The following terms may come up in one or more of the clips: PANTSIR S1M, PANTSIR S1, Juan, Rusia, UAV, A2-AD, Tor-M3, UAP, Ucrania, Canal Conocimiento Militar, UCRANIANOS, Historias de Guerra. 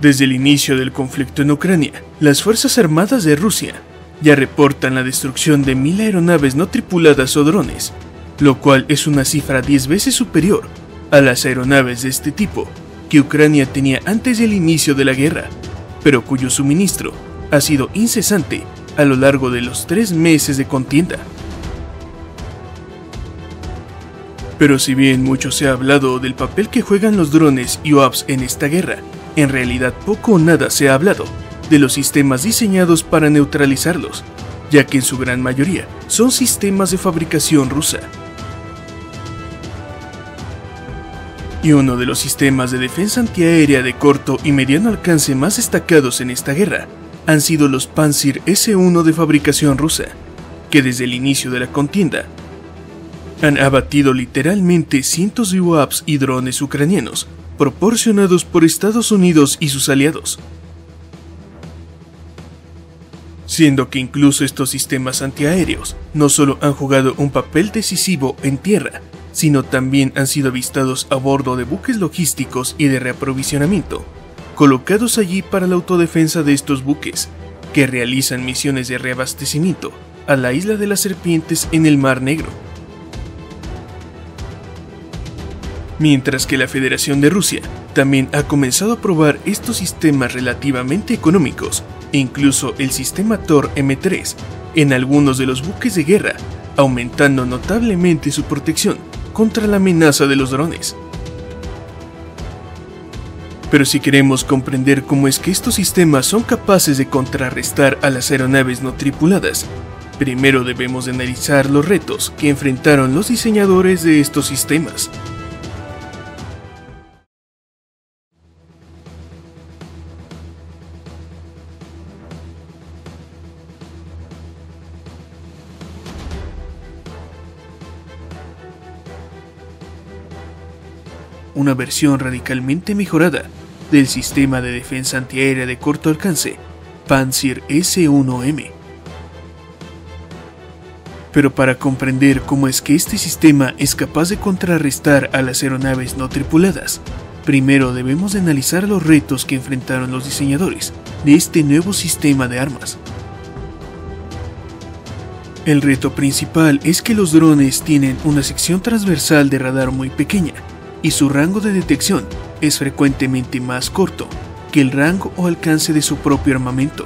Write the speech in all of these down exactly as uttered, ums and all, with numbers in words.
Desde el inicio del conflicto en Ucrania, las Fuerzas Armadas de Rusia ya reportan la destrucción de mil aeronaves no tripuladas o drones, lo cual es una cifra diez veces superior a las aeronaves de este tipo que Ucrania tenía antes del inicio de la guerra, pero cuyo suministro ha sido incesante a lo largo de los tres meses de contienda. Pero si bien mucho se ha hablado del papel que juegan los drones y U A Vs en esta guerra, en realidad poco o nada se ha hablado de los sistemas diseñados para neutralizarlos, ya que en su gran mayoría son sistemas de fabricación rusa. Y uno de los sistemas de defensa antiaérea de corto y mediano alcance más destacados en esta guerra han sido los Pantsir ese uno de fabricación rusa, que desde el inicio de la contienda han abatido literalmente cientos de U A Vs y drones ucranianos proporcionados por Estados Unidos y sus aliados. Siendo que incluso estos sistemas antiaéreos no solo han jugado un papel decisivo en tierra, sino también han sido avistados a bordo de buques logísticos y de reaprovisionamiento, colocados allí para la autodefensa de estos buques, que realizan misiones de reabastecimiento a la isla de las serpientes en el Mar Negro. Mientras que la Federación de Rusia también ha comenzado a probar estos sistemas relativamente económicos, e incluso el sistema Tor M tres en algunos de los buques de guerra, aumentando notablemente su protección contra la amenaza de los drones. Pero si queremos comprender cómo es que estos sistemas son capaces de contrarrestar a las aeronaves no tripuladas, primero debemos analizar los retos que enfrentaron los diseñadores de estos sistemas. Una versión radicalmente mejorada del sistema de defensa antiaérea de corto alcance, Pantsir ese uno eme. Pero para comprender cómo es que este sistema es capaz de contrarrestar a las aeronaves no tripuladas, primero debemos de analizar los retos que enfrentaron los diseñadores de este nuevo sistema de armas. El reto principal es que los drones tienen una sección transversal de radar muy pequeña, y su rango de detección es frecuentemente más corto que el rango o alcance de su propio armamento,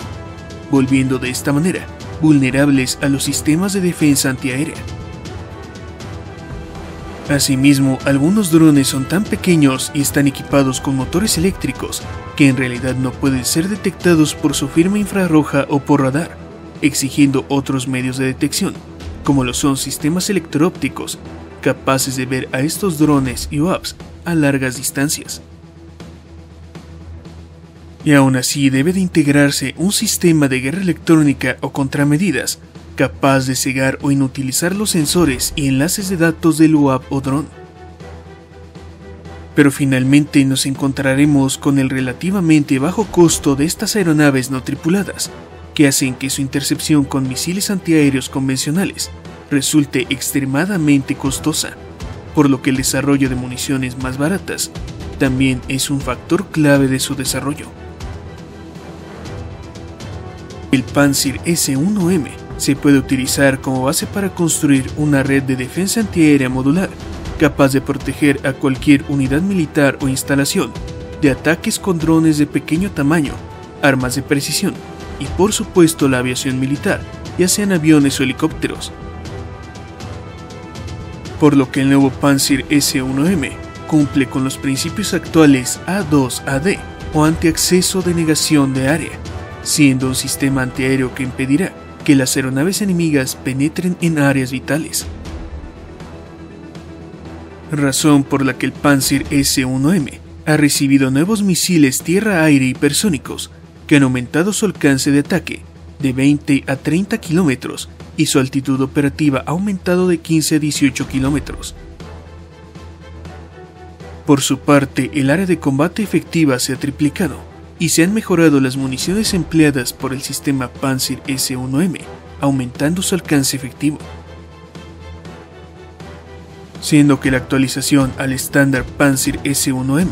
volviendo de esta manera vulnerables a los sistemas de defensa antiaérea. Asimismo, algunos drones son tan pequeños y están equipados con motores eléctricos que en realidad no pueden ser detectados por su firma infrarroja o por radar, exigiendo otros medios de detección, como lo son sistemas electro-ópticos, capaces de ver a estos drones y U A Vs a largas distancias. Y aún así debe de integrarse un sistema de guerra electrónica o contramedidas capaz de cegar o inutilizar los sensores y enlaces de datos del U A P o dron. Pero finalmente nos encontraremos con el relativamente bajo costo de estas aeronaves no tripuladas, que hacen que su intercepción con misiles antiaéreos convencionales resulte extremadamente costosa, por lo que el desarrollo de municiones más baratas también es un factor clave de su desarrollo. El Pantsir ese uno eme se puede utilizar como base para construir una red de defensa antiaérea modular, capaz de proteger a cualquier unidad militar o instalación de ataques con drones de pequeño tamaño, armas de precisión y por supuesto la aviación militar, ya sean aviones o helicópteros. Por lo que el nuevo Pantsir ese uno eme cumple con los principios actuales A dos A D o antiacceso de negación de área, siendo un sistema antiaéreo que impedirá que las aeronaves enemigas penetren en áreas vitales. Razón por la que el Pantsir ese uno eme ha recibido nuevos misiles tierra-aire hipersónicos que han aumentado su alcance de ataque de veinte a treinta kilómetros y su altitud operativa ha aumentado de quince a dieciocho kilómetros. Por su parte, el área de combate efectiva se ha triplicado y se han mejorado las municiones empleadas por el sistema Pantsir ese uno eme, aumentando su alcance efectivo. Siendo que la actualización al estándar Pantsir ese uno eme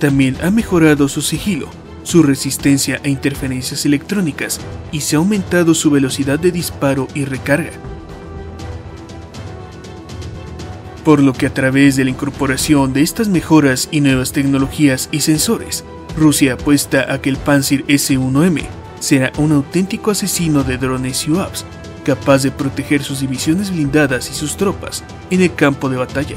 también ha mejorado su sigilo, su resistencia a interferencias electrónicas y se ha aumentado su velocidad de disparo y recarga, por lo que a través de la incorporación de estas mejoras y nuevas tecnologías y sensores, Rusia apuesta a que el Pantsir ese uno eme será un auténtico asesino de drones y U A Vs, capaz de proteger sus divisiones blindadas y sus tropas en el campo de batalla.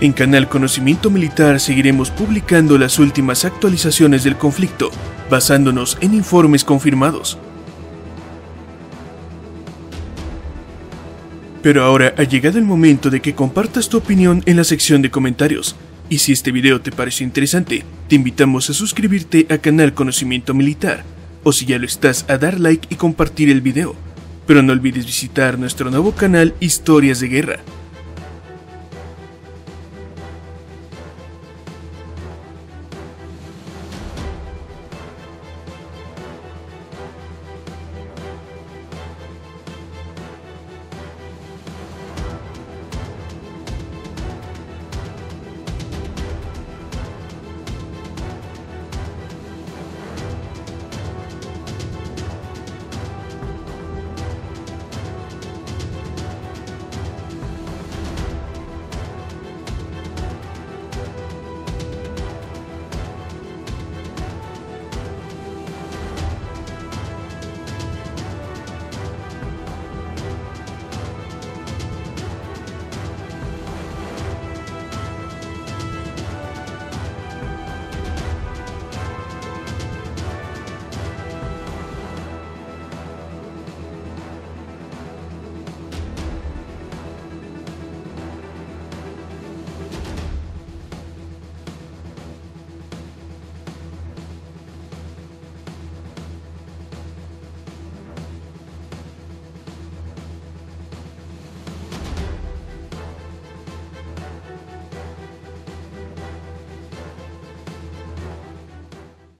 En Canal Conocimiento Militar seguiremos publicando las últimas actualizaciones del conflicto, basándonos en informes confirmados. Pero ahora ha llegado el momento de que compartas tu opinión en la sección de comentarios. Y si este video te pareció interesante, te invitamos a suscribirte a Canal Conocimiento Militar, o si ya lo estás, a dar like y compartir el video. Pero no olvides visitar nuestro nuevo canal Historias de Guerra.